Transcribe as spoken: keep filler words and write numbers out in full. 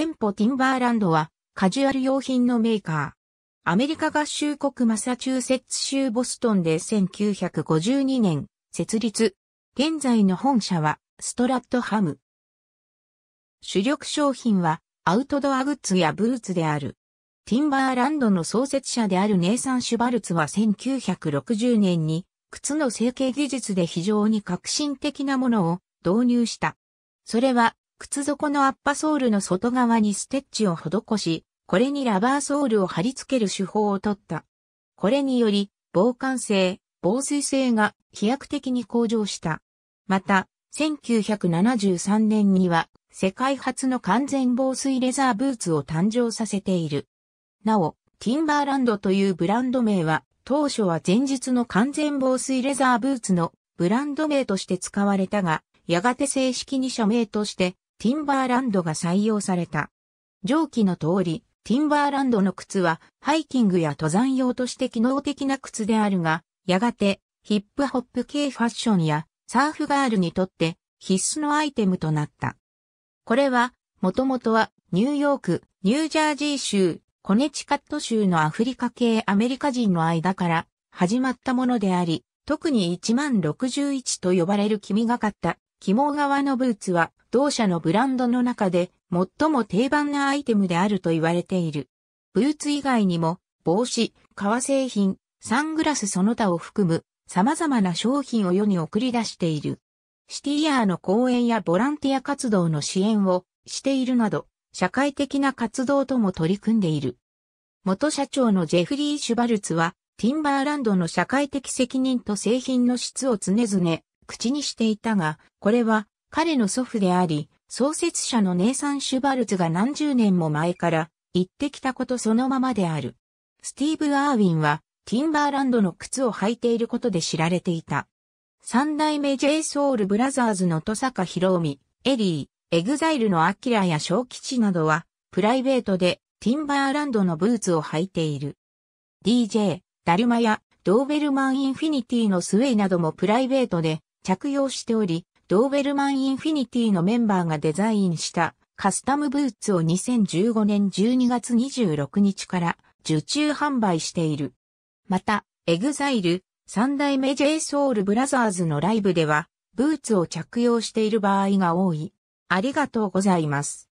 店舗ティンバーランドはカジュアル用品のメーカー。アメリカ合衆国マサチューセッツ州ボストンでせんきゅうひゃくごじゅうにねん設立。現在の本社はストラットハム。主力商品はアウトドアグッズやブーツである。ティンバーランドの創設者であるネイサン・シュバルツはせんきゅうひゃくろくじゅうねんに靴の成形技術で非常に革新的なものを導入した。それは靴底のアッパソールの外側にステッチを施し、これにラバーソールを貼り付ける手法を取った。これにより防寒性、防水性が飛躍的に向上した。また、せんきゅうひゃくななじゅうさんねんには世界初の完全防水レザーブーツを誕生させている。なお、ティンバーランドというブランド名は当初は前述の完全防水レザーブーツのブランド名として使われたが、やがて正式に社名としてティンバーランドが採用された。上記の通り、ティンバーランドの靴はハイキングや登山用として機能的な靴であるが、やがてヒップホップ系ファッションやサーフガールにとって必須のアイテムとなった。これは、もともとはニューヨーク、ニュージャージー州、コネチカット州のアフリカ系アメリカ人の間から始まったものであり、特にいちまんろくじゅういちと呼ばれる黄みがかった肝側のブーツは同社のブランドの中で最も定番なアイテムであると言われている。ブーツ以外にも帽子、革製品、サングラスその他を含む様々な商品を世に送り出している。シティヤーの講演やボランティア活動の支援をしているなど、社会的な活動とも取り組んでいる。元社長のジェフリー・シュバルツは、ティンバーランドの社会的責任と製品の質を常々口にしていたが、これは彼の祖父であり、創設者のネイサン・シュバルツが何十年も前から言ってきたことそのままである。スティーブ・アーウィンは、ティンバーランドの靴を履いていることで知られていた。三代目 J ソウルブラザーズの戸坂博美、エリー、エグザイルのアキラやショーキチなどは、プライベートでティンバーランドのブーツを履いている。ディージェー、ダルマやドーベルマンインフィニティのスウェイなどもプライベートで着用しており、ドーベルマンインフィニティのメンバーがデザインしたカスタムブーツをにせんじゅうごねんじゅうにがつにじゅうろくにちから受注販売している。また、エグザイル、三代目 J ソウルブラザーズのライブでは、ブーツを着用している場合が多い。ありがとうございます。